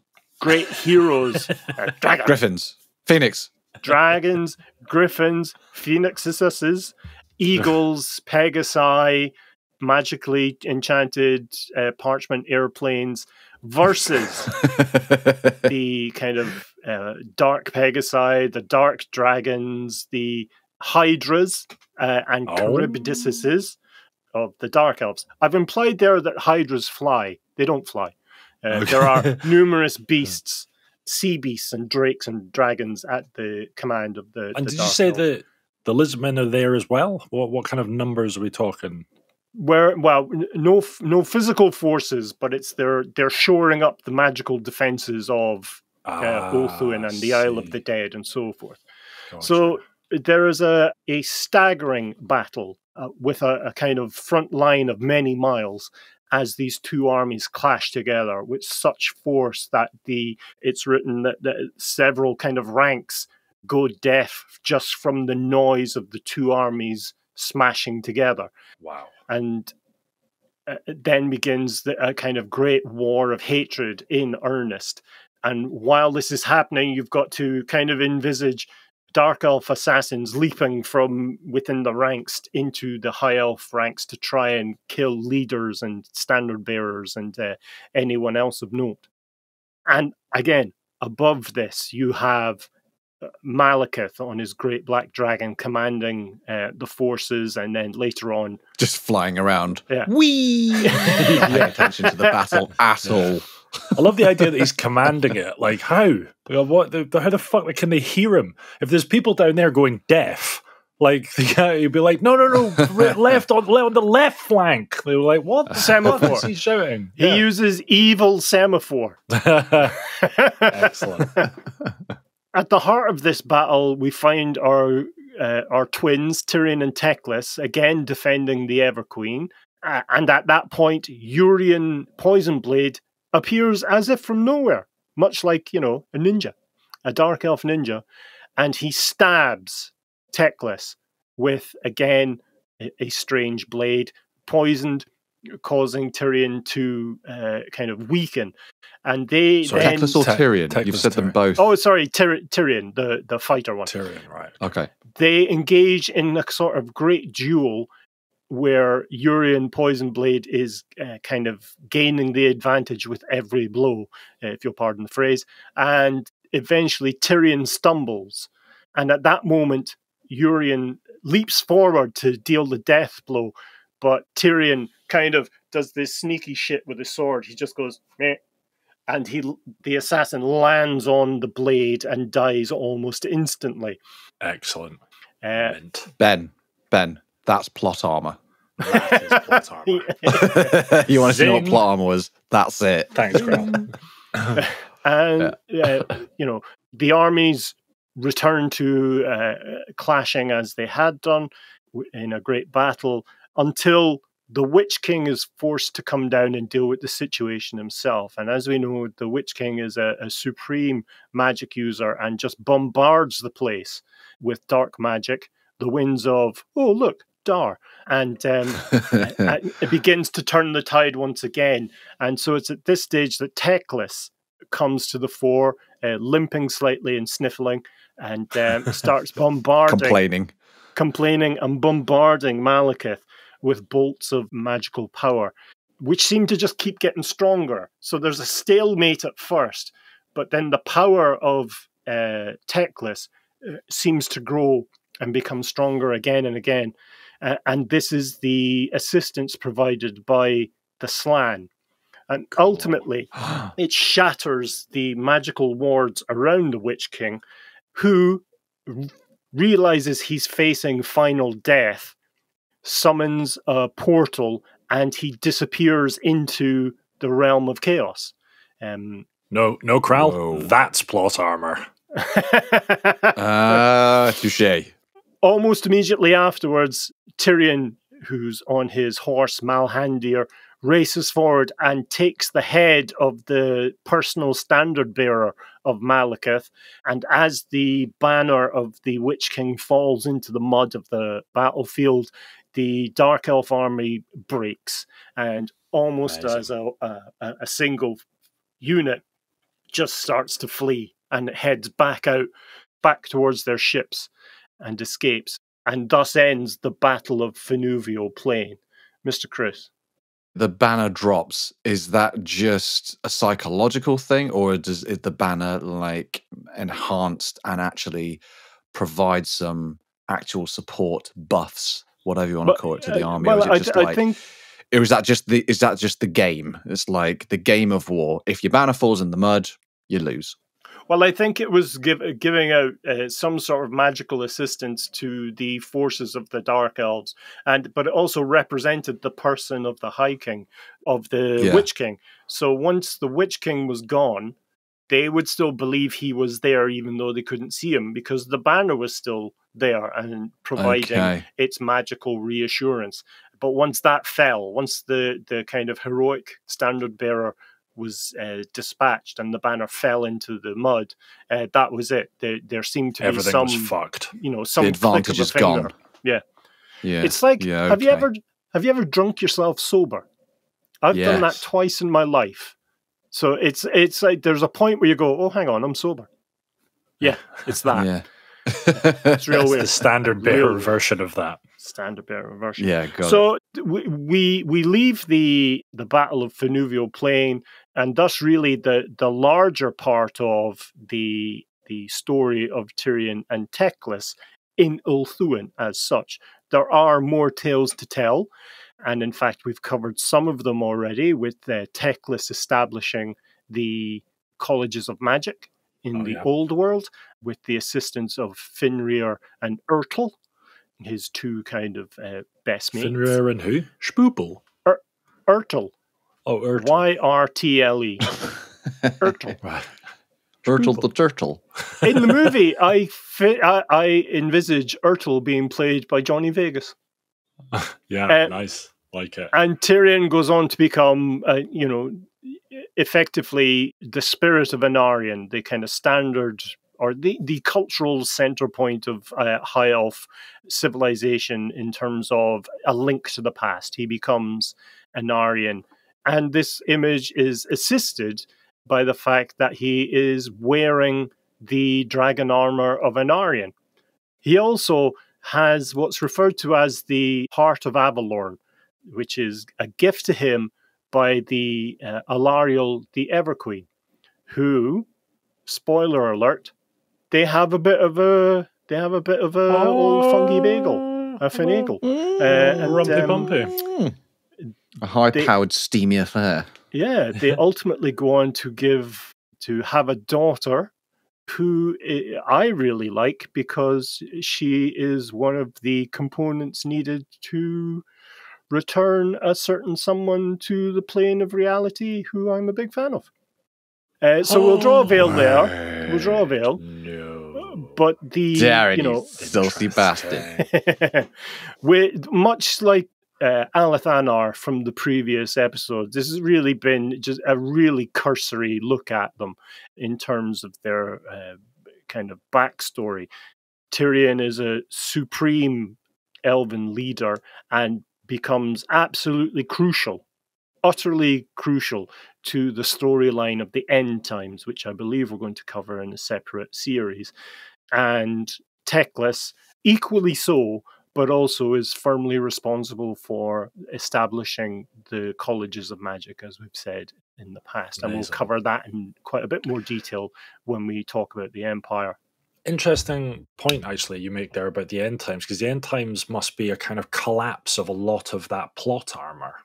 Great heroes. uh, dragons. Griffins. Phoenix. Dragons, griffins, phoenixes, eagles, pegasi, magically enchanted uh, parchment airplanes versus the kind of uh, dark pegasi, the dark dragons, the hydras uh, and oh. charybdises of the Dark Elves. I've implied there that hydras fly. They don't fly. Uh, okay. There are numerous beasts, sea beasts and drakes and dragons at the command of the. And the did Dark you say Elf. that the lizard men are there as well? What what kind of numbers are we talking? Where well, no no physical forces, but it's they're they're shoring up the magical defenses of ah, uh, Othuin and the Isle of the Dead and so forth. Gotcha. So there is a a staggering battle uh, with a, a kind of front line of many miles as these two armies clash together with such force that the it's written that, that several kind of ranks go deaf just from the noise of the two armies smashing together. Wow. And uh, then begins the, a kind of great war of hatred in earnest. And while this is happening, you've got to kind of envisage Dark Elf assassins leaping from within the ranks into the High Elf ranks to try and kill leaders and standard bearers and uh, anyone else of note. And again, above this, you have Malekith on his great black dragon commanding uh, the forces, and then later on... Just flying around. Yeah. Whee! Pay attention to the battle at all. I love the idea that he's commanding it. Like, how? Like, what? The, how the fuck can they hear him? If there's people down there going deaf, like, you'd be like, no, no, no, left on, on the left flank. They were like, what? Semaphore. What's he shouting? He yeah. uses evil semaphore. Excellent. At the heart of this battle, we find our uh, our twins, Tyrion and Teclis, again defending the Everqueen. Uh, and at that point, Urian Poisonblade appears as if from nowhere, much like, you know, a ninja, a Dark Elf ninja. And he stabs Teclis with, again, a, a strange blade, poisoned, causing Tyrion to uh, kind of weaken. And they sorry, then... Teclis or Tyrion? Te You've said Tyrion. them both. Oh, sorry, Tyr Tyrion, the, the fighter one. Tyrion, right. Okay. They engage in a sort of great duel where Urian Poisonblade is uh, kind of gaining the advantage with every blow, uh, if you'll pardon the phrase, and eventually Tyrion stumbles. And at that moment, Urian leaps forward to deal the death blow, but Tyrion kind of does this sneaky shit with his sword. He just goes, meh, and he, the assassin lands on the blade and dies almost instantly. Excellent. Uh, Ben. Ben. Ben. That's plot armor. That's his plot armor. You want to Zing. see what plot armor was? That's it. Thanks, Krallen. And yeah. uh, you know, the armies return to uh, clashing as they had done in a great battle, until the Witch King is forced to come down and deal with the situation himself. And as we know, the Witch King is a, a supreme magic user and just bombards the place with dark magic, the winds of, oh, look, Dar. And um, it begins to turn the tide once again. And so it's at this stage that Teclis comes to the fore, uh, limping slightly and sniffling, and um, starts bombarding. Complaining. Complaining and bombarding Malekith with bolts of magical power, which seem to just keep getting stronger. So there's a stalemate at first, but then the power of uh, Teclis uh, seems to grow and become stronger again and again. Uh, and this is the assistance provided by the Slaanesh. And ultimately, it shatters the magical wards around the Witch King, who realizes he's facing final death, summons a portal, and he disappears into the realm of chaos. Um, no, no, Kral, whoa. That's plot armor. Ah, uh, touché. Almost immediately afterwards, Tyrion, who's on his horse, Malhandir, races forward and takes the head of the personal standard bearer of Malekith, and as the banner of the Witch King falls into the mud of the battlefield, the Dark Elf army breaks, and almost Amazing. as a, a, a single unit just starts to flee and heads back out, back towards their ships, and escapes. And thus ends the Battle of Finuval Plain. Mister Chris. The banner drops. Is that just a psychological thing, or does it, the banner like enhanced and actually provide some actual support buffs? Whatever you want but, to call it, to the army. Uh, well, or is it just I, like, I think, or is that just the is that just the game? It's like the game of war. If your banner falls in the mud, you lose. Well, I think it was give, giving out uh, some sort of magical assistance to the forces of the Dark Elves, and but it also represented the person of the High King, of the yeah. Witch King. So once the Witch King was gone, they would still believe he was there, even though they couldn't see him, because the banner was still there and providing okay. its magical reassurance. But once that fell, once the, the kind of heroic standard bearer was uh, dispatched and the banner fell into the mud, uh, that was it. There, there seemed to Everything be some... Everything was fucked. You know, some the advantage is gone. Yeah. yeah. It's like, yeah, okay. have you ever have you ever drunk yourself sober? I've yes. done that twice in my life. So it's it's like there's a point where you go, oh, hang on, I'm sober. Yeah, it's that. yeah. It's real weird. The standard bearer real version of that. Standard bearer version. Yeah. Got so it. we we leave the the Battle of Finuval Plain, and thus really the the larger part of the the story of Tyrion and Teclis in Ulthuan as such. There are more tales to tell. And in fact, we've covered some of them already with uh, Teclis establishing the colleges of magic in oh, the yeah. old world with the assistance of Finrear and Ertl, his two kind of uh, best mates. Finrear and who? Spoople. Er Ertl. Oh, Ertl. Y R T L E. Ertl. Right. Ertl the Turtle. In the movie, I, I, I envisage Ertl being played by Johnny Vegas. yeah, uh, nice, like it. And Tyrion goes on to become, uh, you know, effectively the spirit of Aenarion, the kind of standard or the, the cultural center point of uh, High Elf civilization in terms of a link to the past. He becomes Aenarion. And this image is assisted by the fact that he is wearing the dragon armor of Aenarion. He also has what's referred to as the Heart of Avelorn, which is a gift to him by the uh, Eltharion, the Everqueen, who, spoiler alert, they have a bit of a they have a bit of a oh, old funky bagel, a finagle, mm, uh, and rumpy um, bumpy, mm, a high-powered steamy affair. Yeah, they ultimately go on to give to have a daughter, who I really like because she is one of the components needed to return a certain someone to the plane of reality who I'm a big fan of. Uh, so oh, we'll draw a veil there. We'll draw a veil. No. But the, Darren, you know, filthy bastard. With, much like uh, Aleth Anar from the previous episode, this has really been just a really cursory look at them in terms of their uh, kind of backstory. Tyrion is a supreme elven leader and becomes absolutely crucial, utterly crucial to the storyline of the end times, which I believe we're going to cover in a separate series. And Teclis, equally so, but also is firmly responsible for establishing the colleges of magic, as we've said in the past. Amazing. And we'll cover that in quite a bit more detail when we talk about the Empire. Interesting point, actually, you make there about the end times, because the end times must be a kind of collapse of a lot of that plot armor.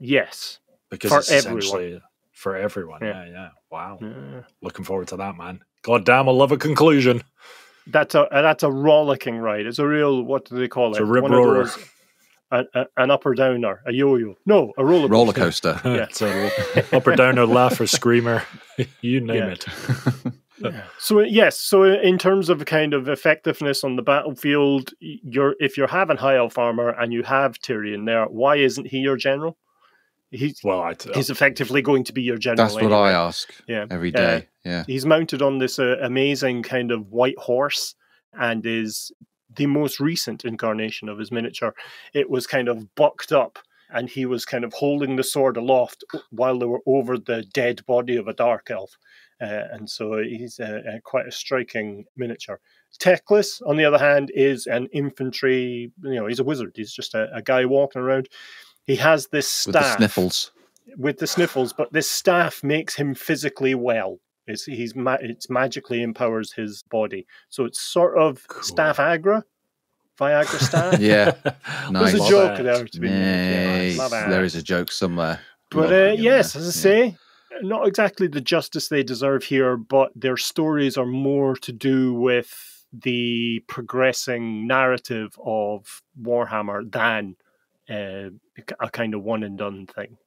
Yes, because for it's everyone. Essentially for everyone. Yeah, yeah. yeah. Wow, yeah. Looking forward to that, man. God damn, I love a conclusion. That's a that's a rollicking ride. It's a real, what do they call it's it? A rip roller. A, a, an up or downer, a yo-yo. No, a roller roller coaster. Yeah. It's a up or downer, laugher, screamer. You name yeah. it. Yeah. So yes, so in terms of kind of effectiveness on the battlefield, you're if you're having high elf armor and you have Tyrion there, why isn't he your general? He's well, I, he's effectively going to be your general. That's anyway. What I ask. Yeah. every day. Uh, yeah, he's mounted on this uh, amazing kind of white horse, and is the most recent incarnation of his miniature. It was kind of bucked up, and he was kind of holding the sword aloft while they were over the dead body of a dark elf. Uh, and so he's uh, uh, quite a striking miniature. Teclis, on the other hand, is an infantry, you know, he's a wizard. He's just a, a guy walking around. He has this staff. With the sniffles. With the sniffles, but this staff makes him physically well. It's, he's ma it's magically empowers his body. So it's sort of cool. Staff aggro. Viagra staff. Yeah. Nice. There's a joke there to be nice. Nice. There is a joke somewhere. But uh, yes, there. as I yeah. say... Not exactly the justice they deserve here, but their stories are more to do with the progressing narrative of Warhammer than uh, a kind of one-and-done thing.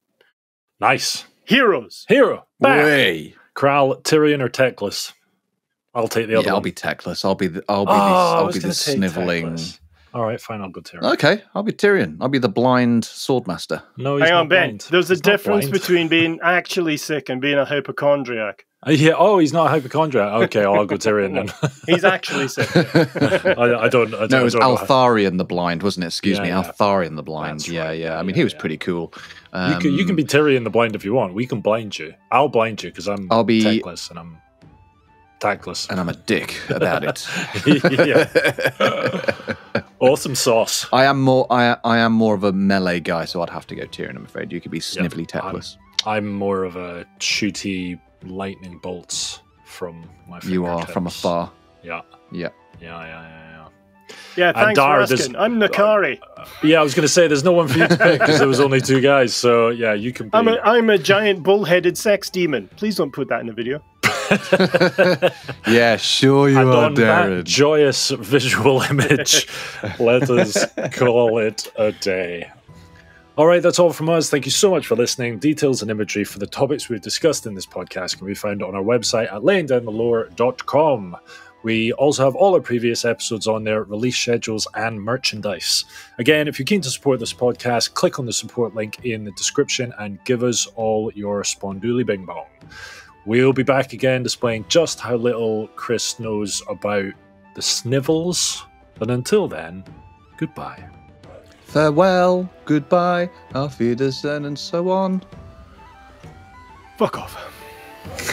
Nice. Heroes. Hero. Way. Krall, Tyrion, or Teclis? I'll take the other yeah, one. I'll be Teclis. I'll be the, I'll be oh, the, I'll be the snivelling... Teclis. All right, fine, I'll go Tyrion. Okay, I'll be Tyrion. I'll be the blind swordmaster. No, he's Hang not on, Ben. Blind. There's a he's difference between being actually sick and being a hypochondriac. Uh, yeah. Oh, he's not a hypochondriac. Okay, I'll go Tyrion then. He's actually sick. I, I don't. I don't no, it was Eltharion the blind, wasn't it? Excuse yeah, me, yeah. Eltharion the blind. That's yeah, right. yeah. I mean, yeah, he was yeah. pretty cool. Um, you can you can be Tyrion the blind if you want. We can blind you. I'll blind you because I'm I'll be Teclis and I'm Teclis and I'm a dick about it. yeah. Awesome sauce. I am more. I I am more of a melee guy, so I'd have to go Tyrion, I'm afraid. You could be snivelly yep. Teclis. I'm, I'm more of a shooty lightning bolts from my. You are tips. From afar. Yeah. Yeah. Yeah. Yeah. Yeah. Yeah. yeah thanks Dar, for asking. I'm N'kari. Uh, yeah, I was going to say there's no one for you to pick because there was only two guys. So yeah, you can. Be, I'm a I'm a giant bull-headed sex demon. Please don't put that in a video. yeah, sure you and are, on Darren. That joyous visual image, let us call it a day. All right, that's all from us. Thank you so much for listening. Details and imagery for the topics we've discussed in this podcast can be found on our website at laying down the lore dot com. We also have all our previous episodes on there, release schedules and merchandise. Again, if you're keen to support this podcast, click on the support link in the description and give us all your spondooly bing bong. We'll be back again displaying just how little Chris knows about the snivels. But until then, goodbye. Farewell, goodbye, auf Wiedersehen, and so on. Fuck off.